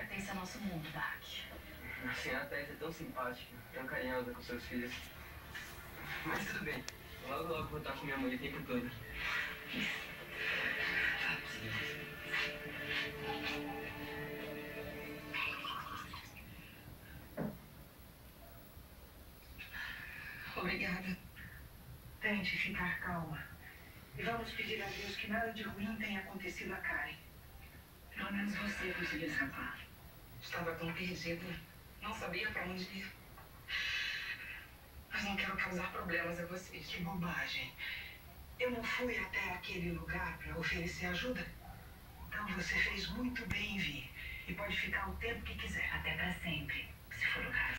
pertence ao nosso mundo, Dark. Assim, a Thais é tão simpática, tão carinhosa com seus filhos. Mas tudo bem. Logo, logo vou estar com minha mãe o tempo todo. Obrigada. Tente ficar calma. E vamos pedir a Deus que nada de ruim tenha acontecido a Karen. Pelo menos você conseguiu escapar. Estava tão perdida. Não sabia pra onde ir. Mas não quero causar problemas a vocês. Que bobagem. Eu não fui até aquele lugar pra oferecer ajuda. Então você fez muito bem em vir. E pode ficar o tempo que quiser. Até pra sempre, se for o caso.